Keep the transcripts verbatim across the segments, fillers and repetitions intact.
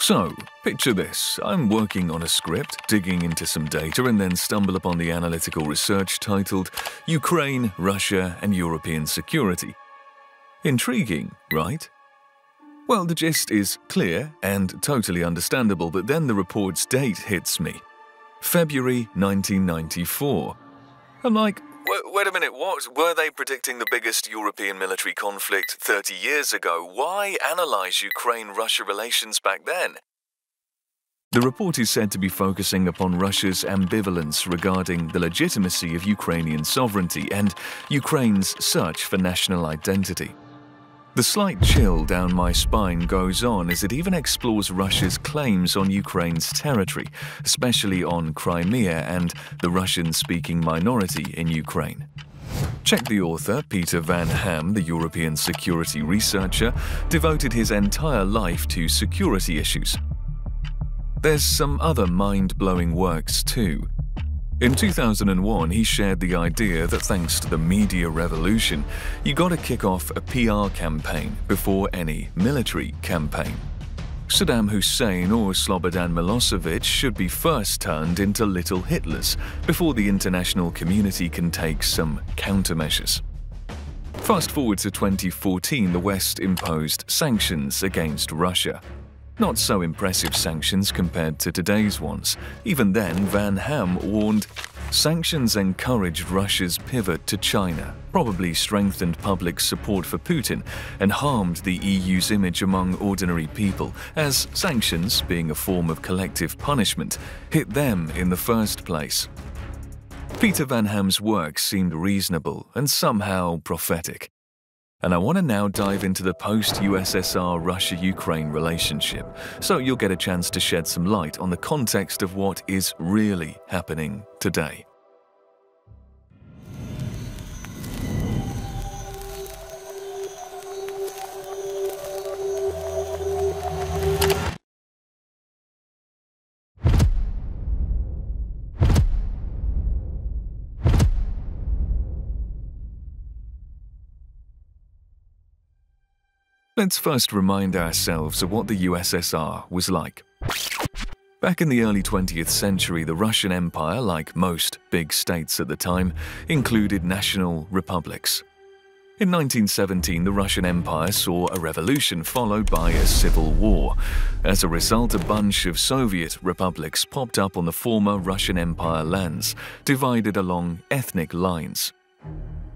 So, picture this. I'm working on a script, digging into some data, and then stumble upon the analytical research titled Ukraine, Russia, and European Security. Intriguing, right? Well, the gist is clear and totally understandable, but then the report's date hits me. February nineteen ninety-four. I'm like, wait a minute, what? Were they predicting the biggest European military conflict thirty years ago? Why analyze Ukraine-Russia relations back then? The report is said to be focusing upon Russia's ambivalence regarding the legitimacy of Ukrainian sovereignty and Ukraine's search for national identity. The slight chill down my spine goes on as it even explores Russia's claims on Ukraine's territory, especially on Crimea and the Russian-speaking minority in Ukraine. Check the author, Peter Van Ham, the European security researcher, devoted his entire life to security issues. There's some other mind-blowing works too. In two thousand one, he shared the idea that thanks to the media revolution, you gotta kick off a P R campaign before any military campaign. Saddam Hussein or Slobodan Milosevic should be first turned into little Hitlers before the international community can take some countermeasures. Fast forward to twenty fourteen, the West imposed sanctions against Russia. Not so impressive sanctions compared to today's ones. Even then, Van Ham warned, sanctions encouraged Russia's pivot to China, probably strengthened public support for Putin, and harmed the E U's image among ordinary people, as sanctions, being a form of collective punishment, hit them in the first place. Peter Van Ham's work seemed reasonable and somehow prophetic. And I want to now dive into the post-U S S R Russia-Ukraine relationship, so you'll get a chance to shed some light on the context of what is really happening today. Let's first remind ourselves of what the U S S R was like. Back in the early twentieth century, the Russian Empire, like most big states at the time, included national republics. In nineteen seventeen, the Russian Empire saw a revolution followed by a civil war. As a result, a bunch of Soviet republics popped up on the former Russian Empire lands, divided along ethnic lines.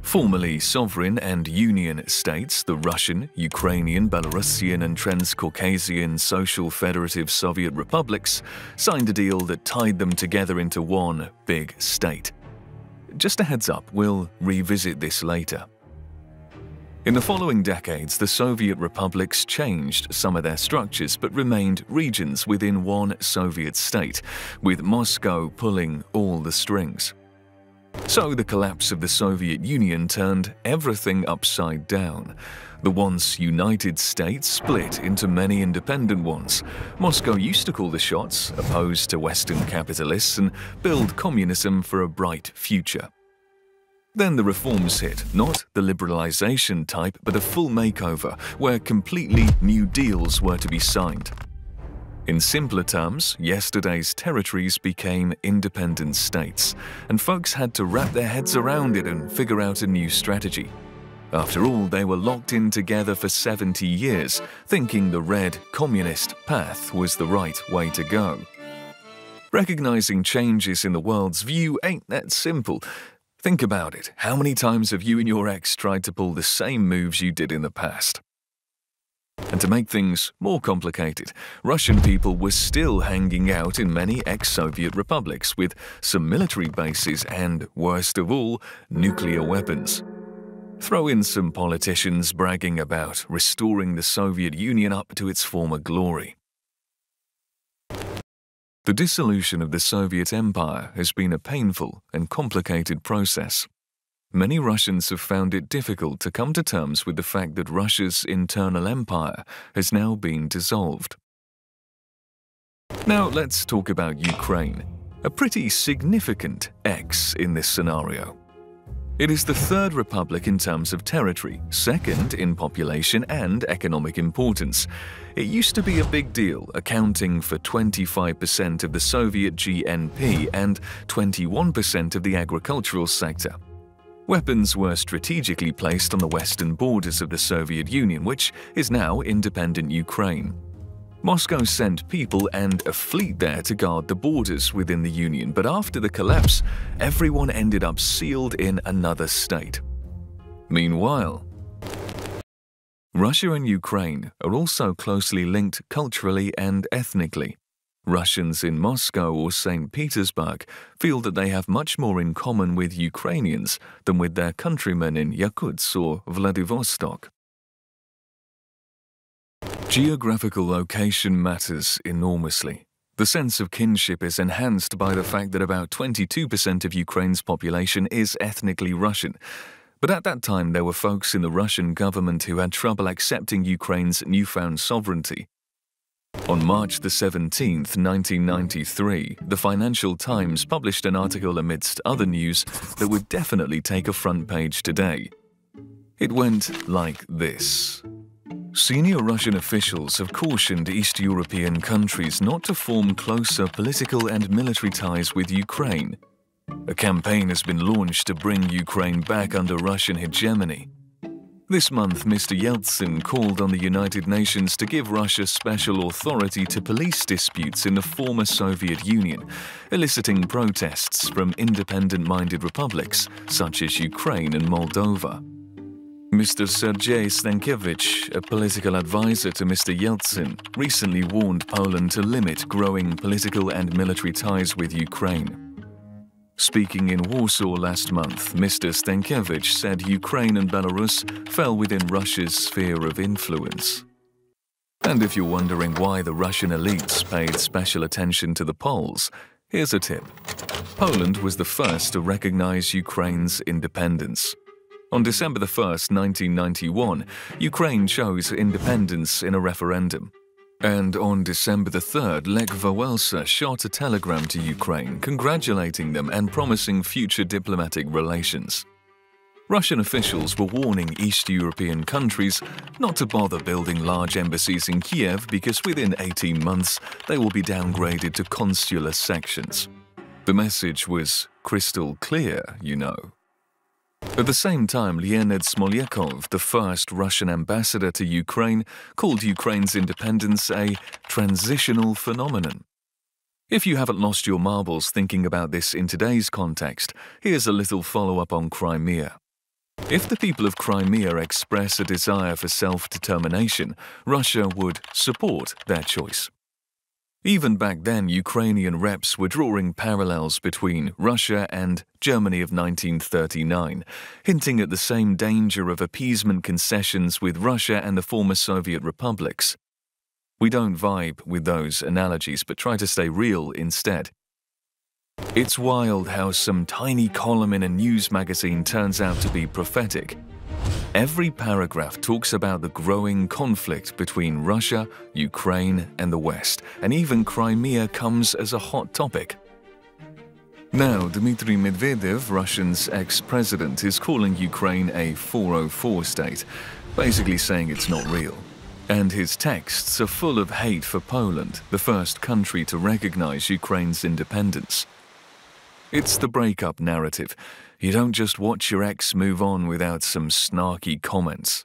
Formerly sovereign and union states, the Russian, Ukrainian, Belarusian and Transcaucasian Social Federative Soviet Republics signed a deal that tied them together into one big state. Just a heads up, we'll revisit this later. In the following decades, the Soviet republics changed some of their structures but remained regions within one Soviet state, with Moscow pulling all the strings. So the collapse of the Soviet Union turned everything upside down. The once united states split into many independent ones. Moscow used to call the shots, opposed to Western capitalists, and build communism for a bright future. Then the reforms hit, not the liberalization type, but a full makeover, where completely new deals were to be signed. In simpler terms, yesterday's territories became independent states, and folks had to wrap their heads around it and figure out a new strategy. After all, they were locked in together for seventy years, thinking the red communist path was the right way to go. Recognizing changes in the world's view ain't that simple. Think about it. How many times have you and your ex tried to pull the same moves you did in the past? And to make things more complicated, Russian people were still hanging out in many ex-Soviet republics with some military bases and, worst of all, nuclear weapons. Throw in some politicians bragging about restoring the Soviet Union up to its former glory. The dissolution of the Soviet Empire has been a painful and complicated process. Many Russians have found it difficult to come to terms with the fact that Russia's internal empire has now been dissolved. Now let's talk about Ukraine, a pretty significant X in this scenario. It is the third republic in terms of territory, second in population and economic importance. It used to be a big deal, accounting for twenty-five percent of the Soviet G N P and twenty-one percent of the agricultural sector. Weapons were strategically placed on the western borders of the Soviet Union, which is now independent Ukraine. Moscow sent people and a fleet there to guard the borders within the Union, but after the collapse, everyone ended up sealed in another state. Meanwhile, Russia and Ukraine are also closely linked culturally and ethnically. Russians in Moscow or Saint Petersburg feel that they have much more in common with Ukrainians than with their countrymen in Yakutsk or Vladivostok. Geographical location matters enormously. The sense of kinship is enhanced by the fact that about twenty-two percent of Ukraine's population is ethnically Russian. But at that time, there were folks in the Russian government who had trouble accepting Ukraine's newfound sovereignty. On March the seventeenth, nineteen ninety-three, the Financial Times published an article amidst other news that would definitely take a front page today. It went like this. Senior Russian officials have cautioned East European countries not to form closer political and military ties with Ukraine. A campaign has been launched to bring Ukraine back under Russian hegemony. This month, Mister Yeltsin called on the United Nations to give Russia special authority to police disputes in the former Soviet Union, eliciting protests from independent-minded republics such as Ukraine and Moldova. Mister Sergei Stankiewicz, a political advisor to Mister Yeltsin, recently warned Poland to limit growing political and military ties with Ukraine. Speaking in Warsaw last month, Mister Stankiewicz said Ukraine and Belarus fell within Russia's sphere of influence. And if you're wondering why the Russian elites paid special attention to the Poles, here's a tip. Poland was the first to recognize Ukraine's independence. On December the first, nineteen ninety-one, Ukraine chose independence in a referendum. And on December the third, Lech Wałęsa shot a telegram to Ukraine, congratulating them and promising future diplomatic relations. Russian officials were warning East European countries not to bother building large embassies in Kiev because within eighteen months, they will be downgraded to consular sections. The message was crystal clear, you know. At the same time, Leonid Smolyakov, the first Russian ambassador to Ukraine, called Ukraine's independence a transitional phenomenon. If you haven't lost your marbles thinking about this in today's context, here's a little follow-up on Crimea. If the people of Crimea express a desire for self-determination, Russia would support their choice. Even back then, Ukrainian reps were drawing parallels between Russia and Germany of nineteen thirty-nine, hinting at the same danger of appeasement concessions with Russia and the former Soviet republics. We don't vibe with those analogies, but try to stay real instead. It's wild how some tiny column in a news magazine turns out to be prophetic. Every paragraph talks about the growing conflict between Russia, Ukraine, and the West, and even Crimea comes as a hot topic. Now, Dmitry Medvedev, Russia's ex-president, is calling Ukraine a four oh four state, basically saying it's not real. And his texts are full of hate for Poland, the first country to recognize Ukraine's independence. It's the breakup narrative. You don't just watch your ex move on without some snarky comments.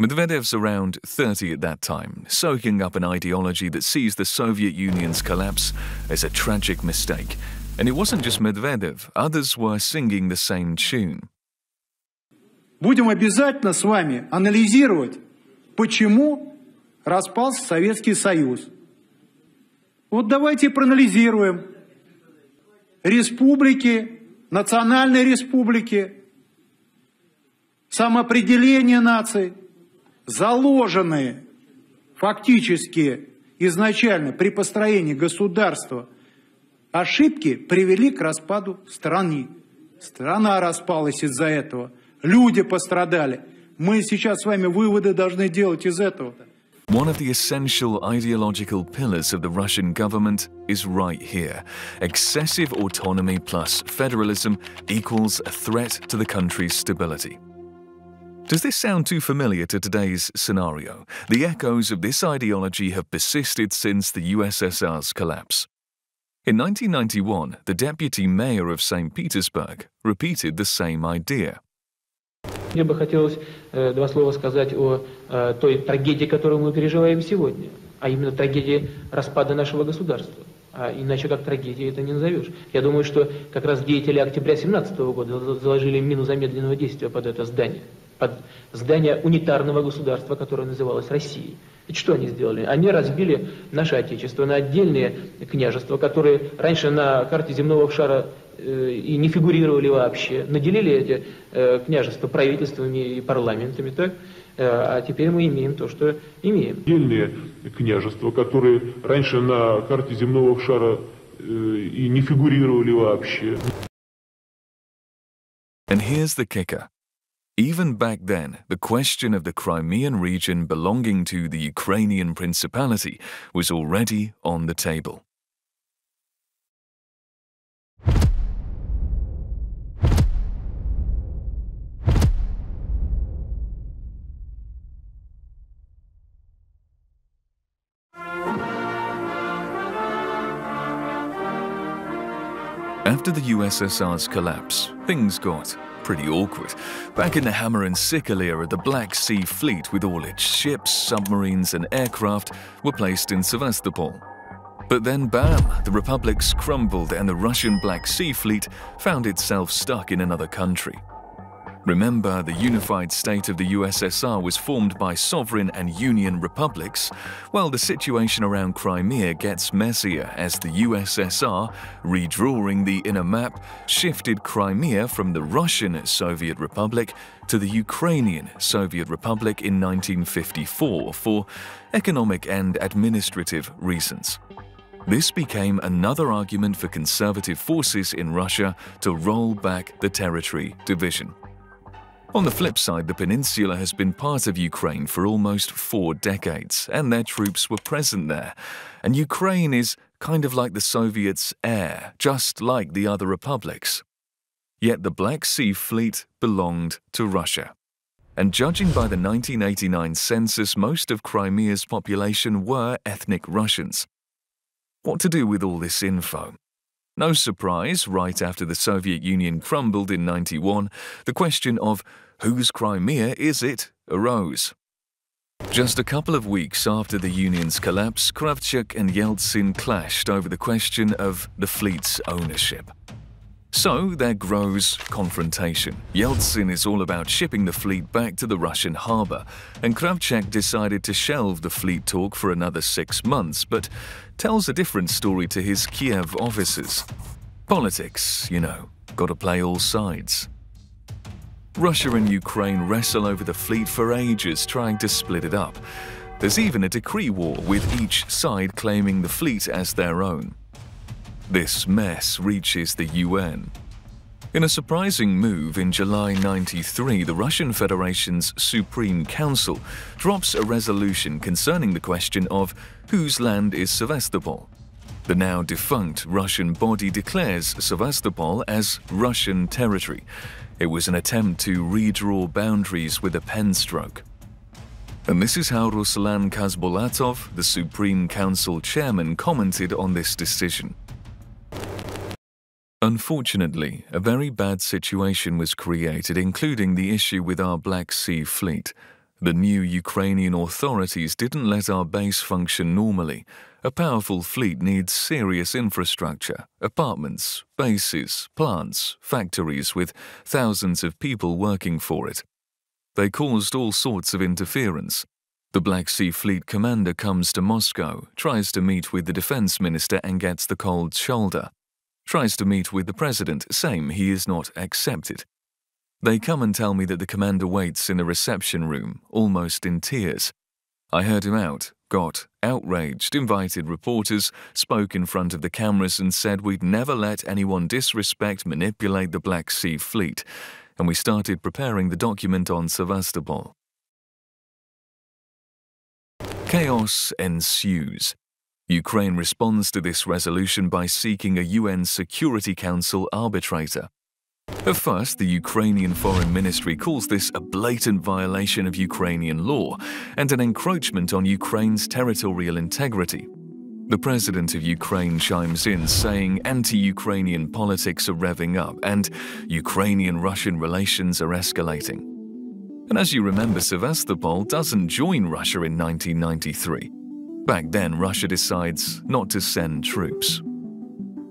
Medvedev's around thirty at that time, soaking up an ideology that sees the Soviet Union's collapse as a tragic mistake. And it wasn't just Medvedev, others were singing the same tune. Будем обязательно с вами анализировать, почему распался Советский Союз. Вот давайте проанализируем. Республики, национальные республики, самоопределение наций, заложенные фактически изначально при построении государства ошибки, привели к распаду страны. Страна распалась из-за этого, люди пострадали. Мы сейчас с вами выводы должны делать из этого. One of the essential ideological pillars of the Russian government is right here. Excessive autonomy plus federalism equals a threat to the country's stability. Does this sound too familiar to today's scenario? The echoes of this ideology have persisted since the U S S R's collapse. In nineteen ninety-one, the deputy mayor of Saint Petersburg repeated the same idea. Мне бы хотелось два слова сказать о той трагедии, которую мы переживаем сегодня, а именно трагедии распада нашего государства. А иначе как трагедии это не назовешь. Я думаю, что как раз деятели октября две тысячи семнадцатого года заложили мину замедленного действия под это здание, под здание унитарного государства, которое называлось Россией. Ведь что они сделали? Они разбили наше отечество на отдельные княжества, которые раньше на карте земного шара и не фигурировали вообще, наделили эти э, княжества правительствами и парламентами, так? Э, а теперь мы имеем то, что имеем. Отдельные княжества, которые раньше на карте земного шара э, и не фигурировали вообще. And here's the kicker. Even back then, the question of the Crimean region belonging to the Ukrainian principality was already on the table. After the U S S R's collapse, things got pretty awkward. Back in the hammer and sickle era, the Black Sea Fleet, with all its ships, submarines and aircraft, were placed in Sevastopol. But then bam, the republics crumbled and the Russian Black Sea Fleet found itself stuck in another country. Remember, the unified state of the U S S R was formed by sovereign and union republics, while the situation around Crimea gets messier as the U S S R, redrawing the inner map, shifted Crimea from the Russian Soviet Republic to the Ukrainian Soviet Republic in nineteen fifty-four for economic and administrative reasons. This became another argument for conservative forces in Russia to roll back the territory division. On the flip side, the peninsula has been part of Ukraine for almost four decades, and their troops were present there. And Ukraine is kind of like the Soviets' heir, just like the other republics. Yet the Black Sea Fleet belonged to Russia. And judging by the nineteen eighty-nine census, most of Crimea's population were ethnic Russians. What to do with all this info? No surprise, right after the Soviet Union crumbled in ninety-one, the question of whose Crimea is it arose. Just a couple of weeks after the Union's collapse, Kravchuk and Yeltsin clashed over the question of the fleet's ownership. So there grows confrontation. Yeltsin is all about shipping the fleet back to the Russian harbor, and Kravchuk decided to shelve the fleet talk for another six months, but tells a different story to his Kiev officers. Politics, you know, gotta play all sides. Russia and Ukraine wrestle over the fleet for ages, trying to split it up. There's even a decree war, with each side claiming the fleet as their own. This mess reaches the U N. In a surprising move, in July ninety-three, the Russian Federation's Supreme Council drops a resolution concerning the question of whose land is Sevastopol. The now defunct Russian body declares Sevastopol as Russian territory. It was an attempt to redraw boundaries with a pen stroke. And this is how Ruslan Kazbulatov, the Supreme Council chairman, commented on this decision. Unfortunately, a very bad situation was created, including the issue with our Black Sea Fleet. The new Ukrainian authorities didn't let our base function normally. A powerful fleet needs serious infrastructure, apartments, bases, plants, factories with thousands of people working for it. They caused all sorts of interference. The Black Sea Fleet commander comes to Moscow, tries to meet with the defense minister and gets the cold shoulder. Tries to meet with the president, same, he is not accepted. They come and tell me that the commander waits in the reception room, almost in tears. I heard him out, got outraged, invited reporters, spoke in front of the cameras and said we'd never let anyone disrespect, manipulate the Black Sea Fleet. And we started preparing the document on Sevastopol. Chaos ensues. Ukraine responds to this resolution by seeking a U N Security Council arbitrator. At first, the Ukrainian Foreign Ministry calls this a blatant violation of Ukrainian law and an encroachment on Ukraine's territorial integrity. The president of Ukraine chimes in, saying anti-Ukrainian politics are revving up and Ukrainian-Russian relations are escalating. And as you remember, Sevastopol doesn't join Russia in nineteen ninety-three. Back then, Russia decides not to send troops.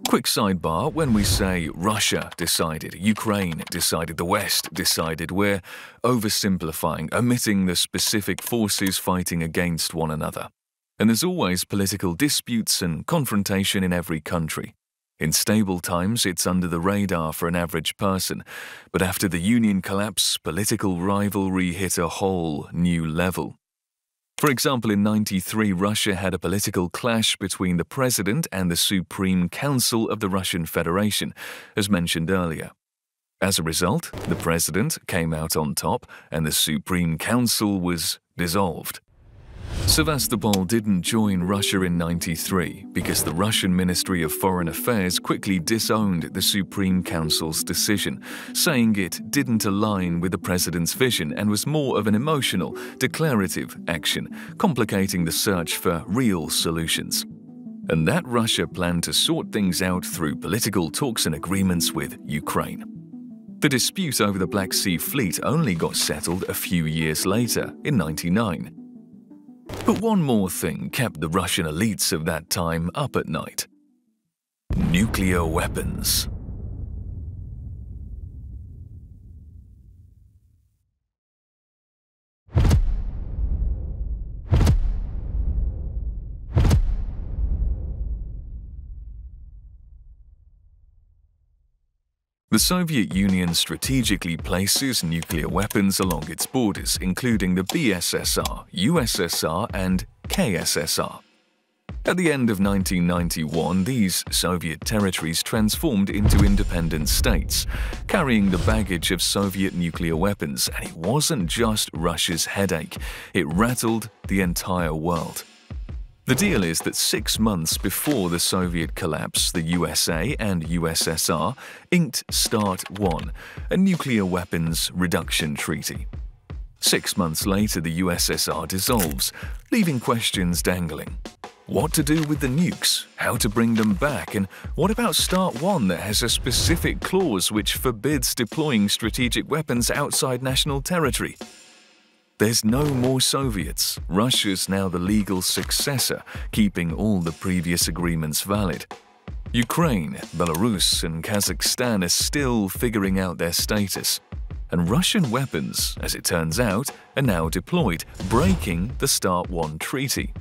Quick sidebar, when we say Russia decided, Ukraine decided, the West decided, we're oversimplifying, omitting the specific forces fighting against one another. And there's always political disputes and confrontation in every country. In stable times, it's under the radar for an average person, but after the Union collapse, political rivalry hit a whole new level. For example, in ninety-three, Russia had a political clash between the President and the Supreme Council of the Russian Federation, as mentioned earlier. As a result, the President came out on top and the Supreme Council was dissolved. Sevastopol didn't join Russia in ninety-three because the Russian Ministry of Foreign Affairs quickly disowned the Supreme Council's decision, saying it didn't align with the president's vision and was more of an emotional, declarative action, complicating the search for real solutions. And that Russia planned to sort things out through political talks and agreements with Ukraine. The dispute over the Black Sea Fleet only got settled a few years later, in ninety-nine. But one more thing kept the Russian elites of that time up at night. Nuclear weapons. The Soviet Union strategically places nuclear weapons along its borders, including the B S S R, U S S R, and K S S R. At the end of nineteen ninety-one, these Soviet territories transformed into independent states, carrying the baggage of Soviet nuclear weapons, and it wasn't just Russia's headache. It rattled the entire world. The deal is that six months before the Soviet collapse, the U S A and U S S R inked START one, a nuclear weapons reduction treaty. Six months later, the U S S R dissolves, leaving questions dangling. What to do with the nukes? How to bring them back? And what about START one that has a specific clause which forbids deploying strategic weapons outside national territory? There's no more Soviets. Russia's now the legal successor, keeping all the previous agreements valid. Ukraine, Belarus, and Kazakhstan are still figuring out their status. And Russian weapons, as it turns out, are now deployed, breaking the START one treaty.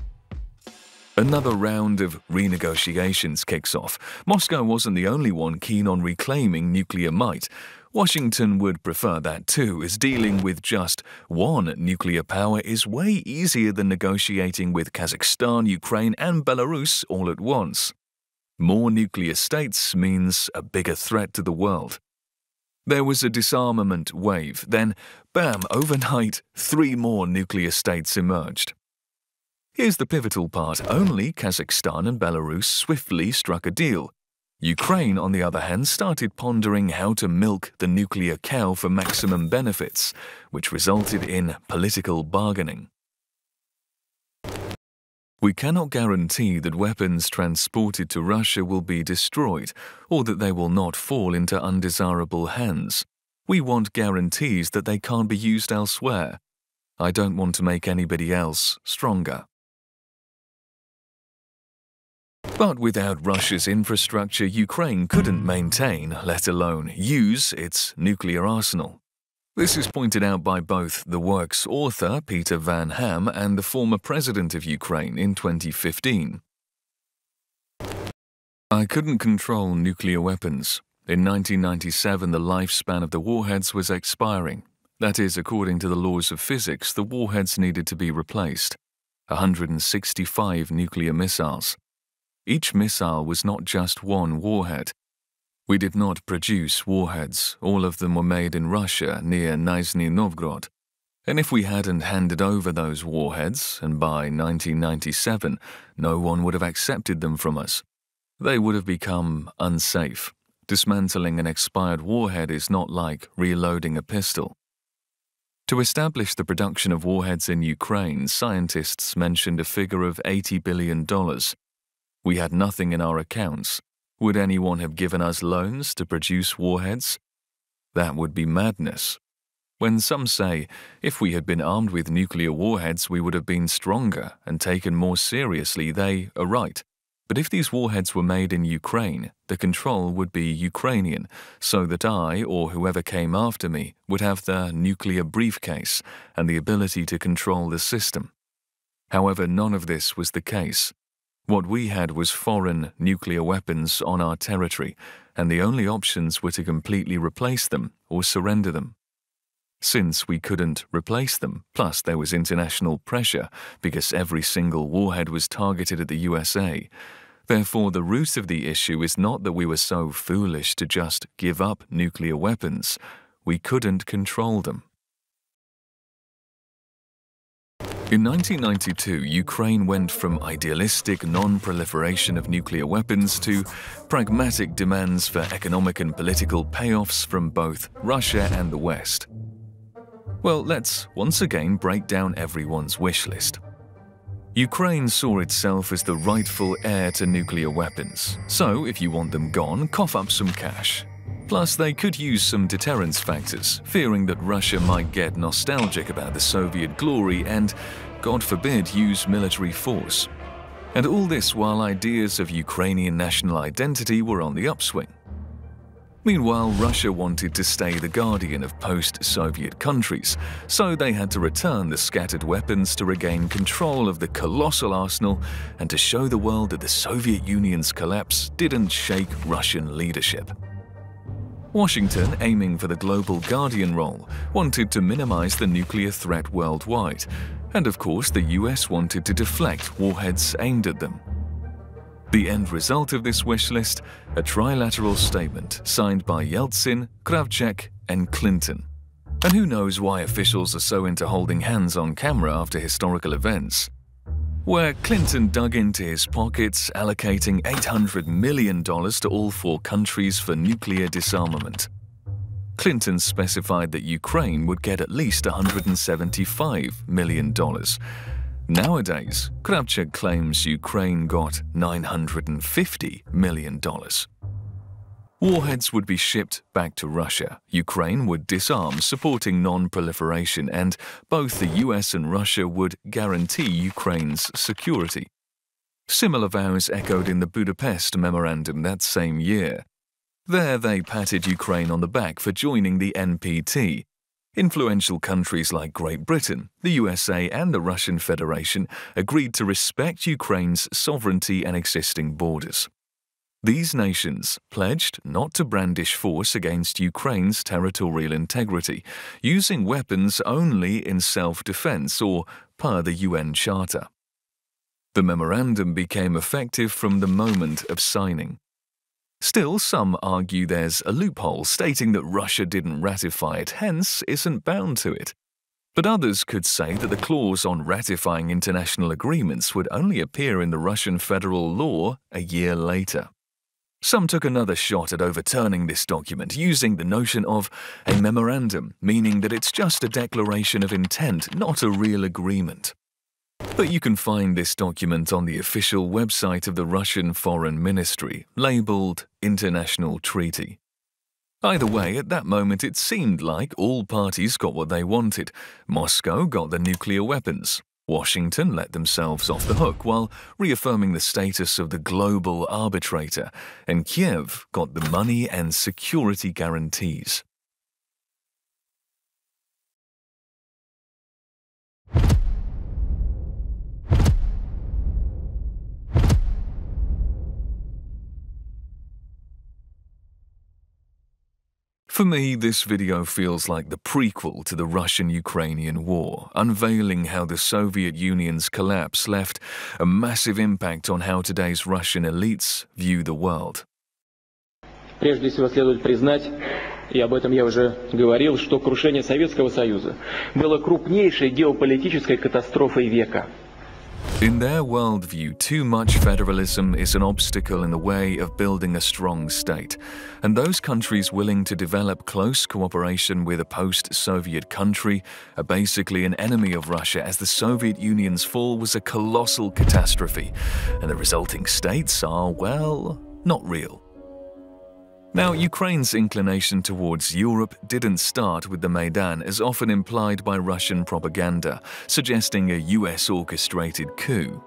Another round of renegotiations kicks off. Moscow wasn't the only one keen on reclaiming nuclear might. Washington would prefer that too, as dealing with just one nuclear power is way easier than negotiating with Kazakhstan, Ukraine, and Belarus all at once. More nuclear states means a bigger threat to the world. There was a disarmament wave, then, bam, overnight, three more nuclear states emerged. Here's the pivotal part. Only Kazakhstan and Belarus swiftly struck a deal. Ukraine, on the other hand, started pondering how to milk the nuclear cow for maximum benefits, which resulted in political bargaining. We cannot guarantee that weapons transported to Russia will be destroyed or that they will not fall into undesirable hands. We want guarantees that they can't be used elsewhere. I don't want to make anybody else stronger. But without Russia's infrastructure, Ukraine couldn't maintain, let alone use, its nuclear arsenal. This is pointed out by both the work's author, Peter Van Ham, and the former president of Ukraine in twenty fifteen. I couldn't control nuclear weapons. In nineteen ninety-seven, the lifespan of the warheads was expiring. That is, according to the laws of physics, the warheads needed to be replaced. one hundred sixty-five nuclear missiles. Each missile was not just one warhead. We did not produce warheads. All of them were made in Russia, near Nizhny Novgorod. And if we hadn't handed over those warheads, and by nineteen ninety-seven, no one would have accepted them from us, they would have become unsafe. Dismantling an expired warhead is not like reloading a pistol. To establish the production of warheads in Ukraine, scientists mentioned a figure of eighty billion dollars. We had nothing in our accounts. Would anyone have given us loans to produce warheads? That would be madness. When some say, if we had been armed with nuclear warheads, we would have been stronger and taken more seriously, they are right. But if these warheads were made in Ukraine, the control would be Ukrainian, so that I, or whoever came after me, would have the nuclear briefcase and the ability to control the system. However, none of this was the case. What we had was foreign nuclear weapons on our territory, and the only options were to completely replace them or surrender them. Since we couldn't replace them, plus there was international pressure because every single warhead was targeted at the U S A, therefore the root of the issue is not that we were so foolish to just give up nuclear weapons, we couldn't control them. In nineteen ninety-two, Ukraine went from idealistic non-proliferation of nuclear weapons to pragmatic demands for economic and political payoffs from both Russia and the West. Well, let's once again break down everyone's wish list. Ukraine saw itself as the rightful heir to nuclear weapons, so if you want them gone, cough up some cash. Plus, they could use some deterrence factors, fearing that Russia might get nostalgic about the Soviet glory and, God forbid, use military force. And all this while ideas of Ukrainian national identity were on the upswing. Meanwhile, Russia wanted to stay the guardian of post-Soviet countries, so they had to return the scattered weapons to regain control of the colossal arsenal and to show the world that the Soviet Union's collapse didn't shake Russian leadership. Washington, aiming for the global guardian role, wanted to minimize the nuclear threat worldwide, and of course the U S wanted to deflect warheads aimed at them. The end result of this wish list, a trilateral statement signed by Yeltsin, Kravchuk and Clinton. And who knows why officials are so into holding hands on camera after historical events? Where Clinton dug into his pockets, allocating eight hundred million dollars to all four countries for nuclear disarmament. Clinton specified that Ukraine would get at least one hundred seventy-five million dollars. Nowadays, Kravchuk claims Ukraine got nine hundred fifty million dollars. Warheads would be shipped back to Russia, Ukraine would disarm, supporting non-proliferation, and both the U S and Russia would guarantee Ukraine's security. Similar vows echoed in the Budapest memorandum that same year. There they patted Ukraine on the back for joining the N P T. Influential countries like Great Britain, the U S A and the Russian Federation agreed to respect Ukraine's sovereignty and existing borders. These nations pledged not to brandish force against Ukraine's territorial integrity, using weapons only in self-defense or per the U N Charter. The memorandum became effective from the moment of signing. Still, some argue there's a loophole stating that Russia didn't ratify it, hence isn't bound to it. But others could say that the clause on ratifying international agreements would only appear in the Russian federal law a year later. Some took another shot at overturning this document, using the notion of a memorandum, meaning that it's just a declaration of intent, not a real agreement. But you can find this document on the official website of the Russian Foreign Ministry, labeled International Treaty. Either way, at that moment it seemed like all parties got what they wanted. Moscow got the nuclear weapons. Washington let themselves off the hook while reaffirming the status of the global arbitrator, and Kiev got the money and security guarantees. For me, this video feels like the prequel to the Russian-Ukrainian war, unveiling how the Soviet Union's collapse left a massive impact on how today's Russian elites view the world. First of all, we have to recognize и об этом я уже говорил, что крушение Советского Союза было крупнейшей геополитической катастрофой века. In their worldview, too much federalism is an obstacle in the way of building a strong state, and those countries willing to develop close cooperation with a post-Soviet country are basically an enemy of Russia, as the Soviet Union's fall was a colossal catastrophe, and the resulting states are, well, not real. Now, Ukraine's inclination towards Europe didn't start with the Maidan, as often implied by Russian propaganda, suggesting a U S-orchestrated coup.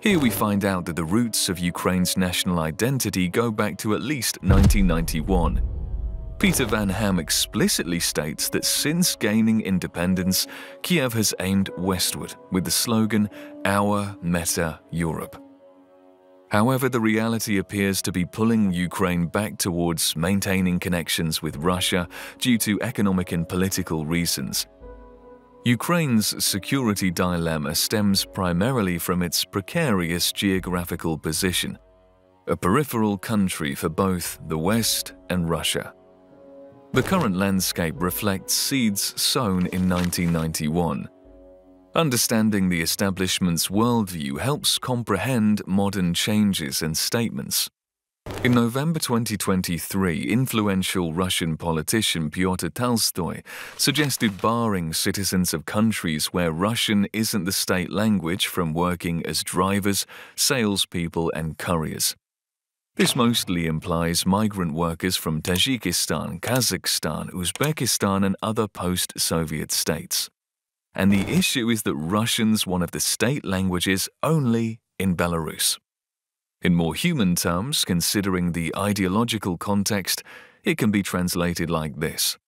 Here we find out that the roots of Ukraine's national identity go back to at least nineteen ninety-one. Peter Van Ham explicitly states that since gaining independence, Kiev has aimed westward with the slogan, "Our Meta Europe." However, the reality appears to be pulling Ukraine back towards maintaining connections with Russia due to economic and political reasons. Ukraine's security dilemma stems primarily from its precarious geographical position, a peripheral country for both the West and Russia. The current landscape reflects seeds sown in nineteen ninety-one. Understanding the establishment's worldview helps comprehend modern changes and statements. In November twenty twenty-three, influential Russian politician Pyotr Tolstoy suggested barring citizens of countries where Russian isn't the state language from working as drivers, salespeople, and couriers. This mostly implies migrant workers from Tajikistan, Kazakhstan, Uzbekistan, and other post-Soviet states. And the issue is that Russian's one of the state languages only in Belarus. In more human terms, considering the ideological context, it can be translated like this.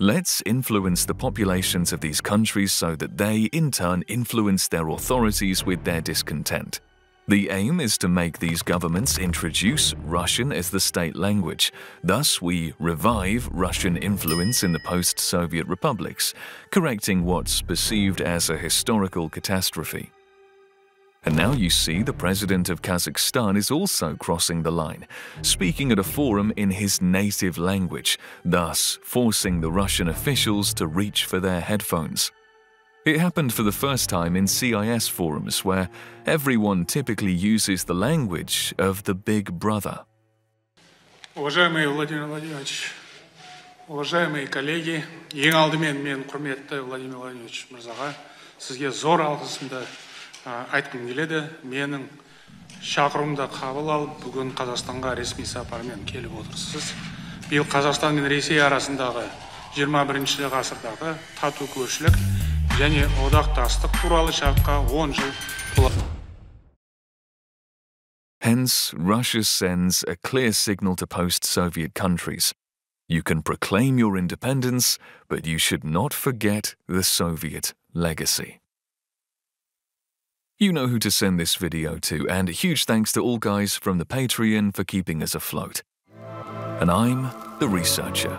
Let's influence the populations of these countries so that they, in turn, influence their authorities with their discontent. The aim is to make these governments introduce Russian as the state language. Thus, we revive Russian influence in the post-Soviet republics, correcting what's perceived as a historical catastrophe. And now you see the president of Kazakhstan is also crossing the line, speaking at a forum in his native language, thus forcing the Russian officials to reach for their headphones. It happened for the first time in C I S forums, where everyone typically uses the language of the big brother. Уважаемый Владимир Владимирович, уважаемые коллеги, ең алдымен мен құрметті Владимир Владимирович мырзаға сізге зор алғысымды айтқым келеді. Менің шақыруымды қабыл алып, бүгін Қазақстанға ресми сапармен келіп отырсыз. Биыл Қазақстан мен Ресей арасындағы жиырма бірінші ғасырдағы тату көршілік және одақтастық туралы шартқа он жыл толады. Hence, Russia sends a clear signal to post-Soviet countries. You can proclaim your independence, but you should not forget the Soviet legacy. You know who to send this video to, and huge thanks to all guys from the Patreon for keeping us afloat. And I'm the researcher.